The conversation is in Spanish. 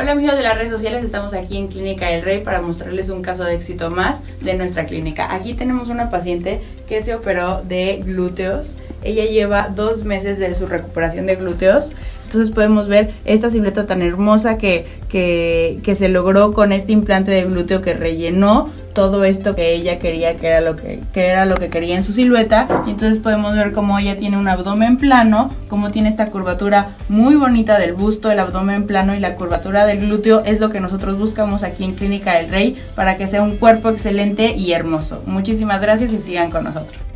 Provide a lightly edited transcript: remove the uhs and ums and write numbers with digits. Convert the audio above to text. Hola amigos de las redes sociales, estamos aquí en Clínica del Rey para mostrarles un caso de éxito más de nuestra clínica. Aquí tenemos una paciente que se operó de glúteos. Ella lleva 2 meses de su recuperación de glúteos. Entonces podemos ver esta silueta tan hermosa que se logró con este implante de glúteo que rellenó todo esto que ella quería, que era lo que quería en su silueta. Y entonces podemos ver cómo ella tiene un abdomen plano, cómo tiene esta curvatura muy bonita del busto, el abdomen plano y la curvatura del glúteo. Es lo que nosotros buscamos aquí en Clínica del Rey para que sea un cuerpo excelente y hermoso. Muchísimas gracias y sigan con nosotros.